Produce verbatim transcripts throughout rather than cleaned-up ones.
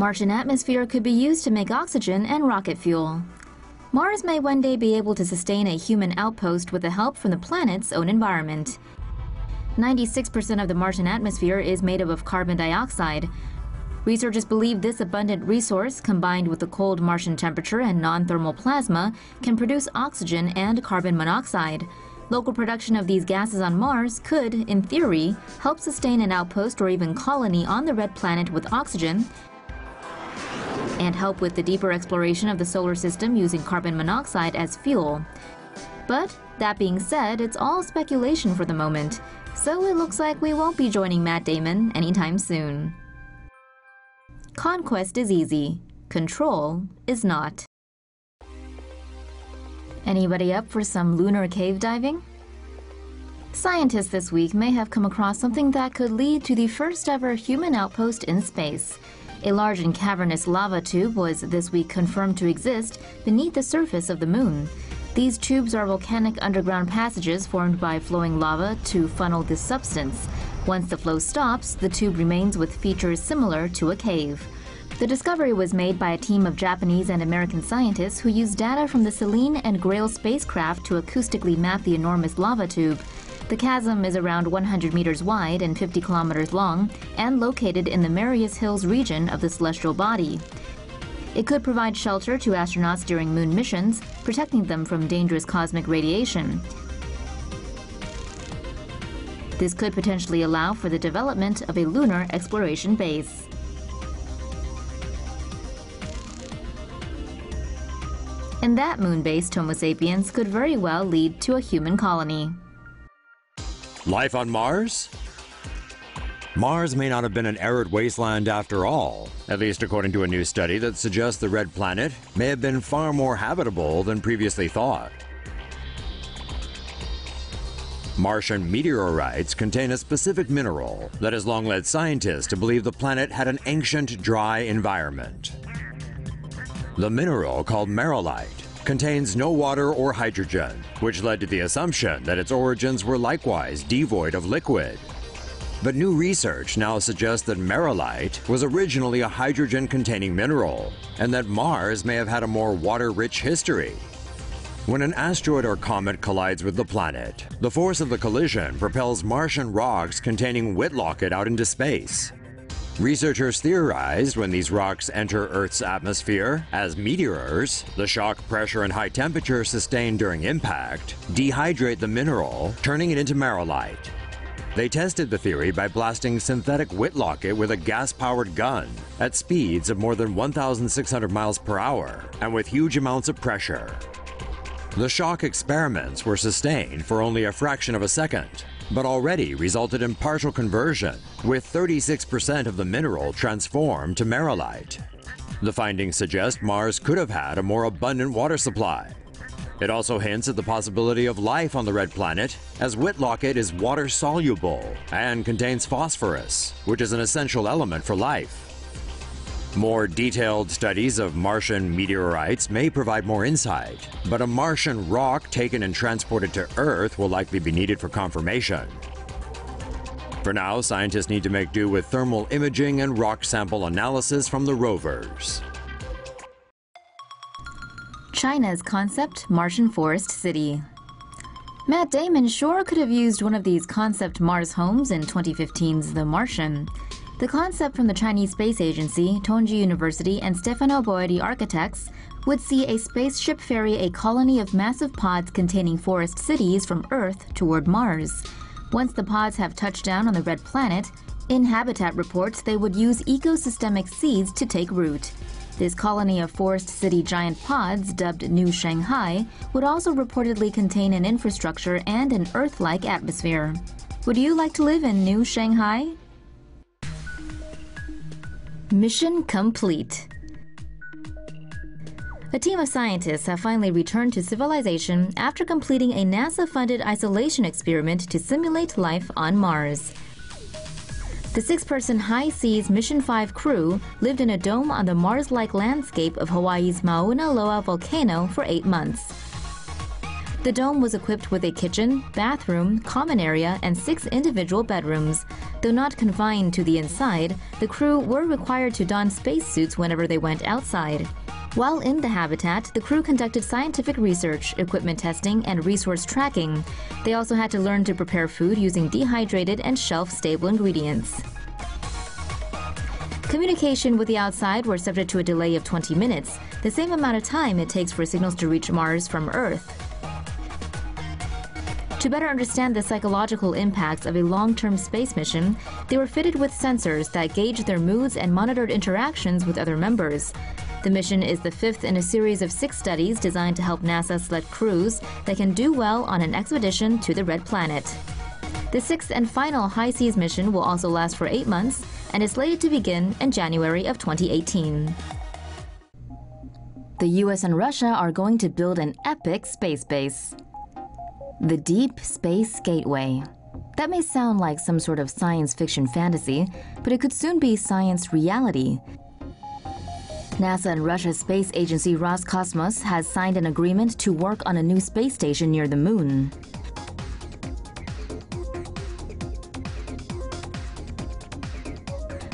Martian atmosphere could be used to make oxygen and rocket fuel. Mars may one day be able to sustain a human outpost with the help from the planet's own environment. ninety-six percent of the Martian atmosphere is made up of carbon dioxide. Researchers believe this abundant resource, combined with the cold Martian temperature and non-thermal plasma, can produce oxygen and carbon monoxide. Local production of these gases on Mars could, in theory, help sustain an outpost or even colony on the red planet with oxygen, and help with the deeper exploration of the solar system using carbon monoxide as fuel. But that being said, it's all speculation for the moment. So it looks like we won't be joining Matt Damon anytime soon. Conquest is easy. Control is not. Anybody up for some lunar cave diving? Scientists this week may have come across something that could lead to the first ever human outpost in space. A large and cavernous lava tube was this week confirmed to exist beneath the surface of the moon. These tubes are volcanic underground passages formed by flowing lava to funnel this substance. Once the flow stops, the tube remains with features similar to a cave. The discovery was made by a team of Japanese and American scientists who used data from the Selene and GRAIL spacecraft to acoustically map the enormous lava tube. The chasm is around one hundred meters wide and fifty kilometers long and located in the Marius Hills region of the celestial body. It could provide shelter to astronauts during moon missions, protecting them from dangerous cosmic radiation. This could potentially allow for the development of a lunar exploration base. And that moon-based Homo sapiens could very well lead to a human colony. Life on Mars? Mars may not have been an arid wasteland after all, at least according to a new study that suggests the red planet may have been far more habitable than previously thought. Martian meteorites contain a specific mineral that has long led scientists to believe the planet had an ancient, dry environment. The mineral, called merrillite, contains no water or hydrogen, which led to the assumption that its origins were likewise devoid of liquid. But new research now suggests that merrillite was originally a hydrogen-containing mineral, and that Mars may have had a more water-rich history. When an asteroid or comet collides with the planet, the force of the collision propels Martian rocks containing whitlockite out into space. Researchers theorized when these rocks enter Earth's atmosphere as meteors, the shock pressure and high temperature sustained during impact dehydrate the mineral, turning it into merrillite. They tested the theory by blasting synthetic whitlockite with a gas-powered gun at speeds of more than one thousand six hundred miles per hour and with huge amounts of pressure. The shock experiments were sustained for only a fraction of a second, but already resulted in partial conversion, with thirty-six percent of the mineral transformed to merrillite. The findings suggest Mars could have had a more abundant water supply. It also hints at the possibility of life on the red planet, as whitlockite is water-soluble and contains phosphorus, which is an essential element for life. More detailed studies of Martian meteorites may provide more insight, but a Martian rock taken and transported to Earth will likely be needed for confirmation. For now, scientists need to make do with thermal imaging and rock sample analysis from the rovers. China's concept Martian forest city. Matt Damon sure could have used one of these concept Mars homes in twenty fifteen's The Martian. The concept from the Chinese space agency, Tongji University, and Stefano Boeri Architects would see a spaceship ferry a colony of massive pods containing forest cities from Earth toward Mars. Once the pods have touched down on the red planet, in habitat reports they would use ecosystemic seeds to take root. This colony of forest city giant pods, dubbed New Shanghai, would also reportedly contain an infrastructure and an Earth-like atmosphere. Would you like to live in New Shanghai? Mission complete. A team of scientists have finally returned to civilization after completing a NASA-funded isolation experiment to simulate life on Mars. The six-person H I-SEAS Mission five crew lived in a dome on the Mars-like landscape of Hawaii's Mauna Loa volcano for eight months. The dome was equipped with a kitchen, bathroom, common area, and six individual bedrooms. Though not confined to the inside, the crew were required to don spacesuits whenever they went outside. While in the habitat, the crew conducted scientific research, equipment testing, and resource tracking. They also had to learn to prepare food using dehydrated and shelf-stable ingredients. Communication with the outside were subject to a delay of twenty minutes, the same amount of time it takes for signals to reach Mars from Earth. To better understand the psychological impacts of a long-term space mission, they were fitted with sensors that gauged their moods and monitored interactions with other members. The mission is the fifth in a series of six studies designed to help NASA select crews that can do well on an expedition to the Red Planet. The sixth and final H I-SEAS mission will also last for eight months and is slated to begin in January of twenty eighteen. The U S and Russia are going to build an epic space base. The Deep Space Gateway. That may sound like some sort of science fiction fantasy, but it could soon be science reality. NASA and Russia's space agency Roscosmos has signed an agreement to work on a new space station near the moon.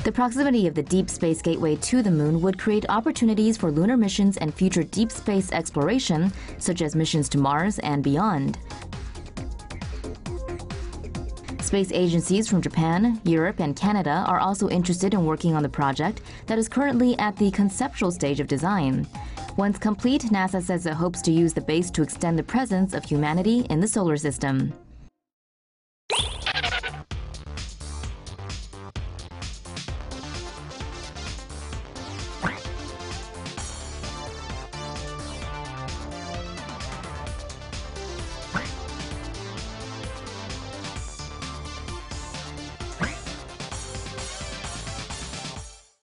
The proximity of the Deep Space Gateway to the moon would create opportunities for lunar missions and future deep space exploration, such as missions to Mars and beyond. Space agencies from Japan, Europe, and Canada are also interested in working on the project that is currently at the conceptual stage of design. Once complete, NASA says it hopes to use the base to extend the presence of humanity in the solar system.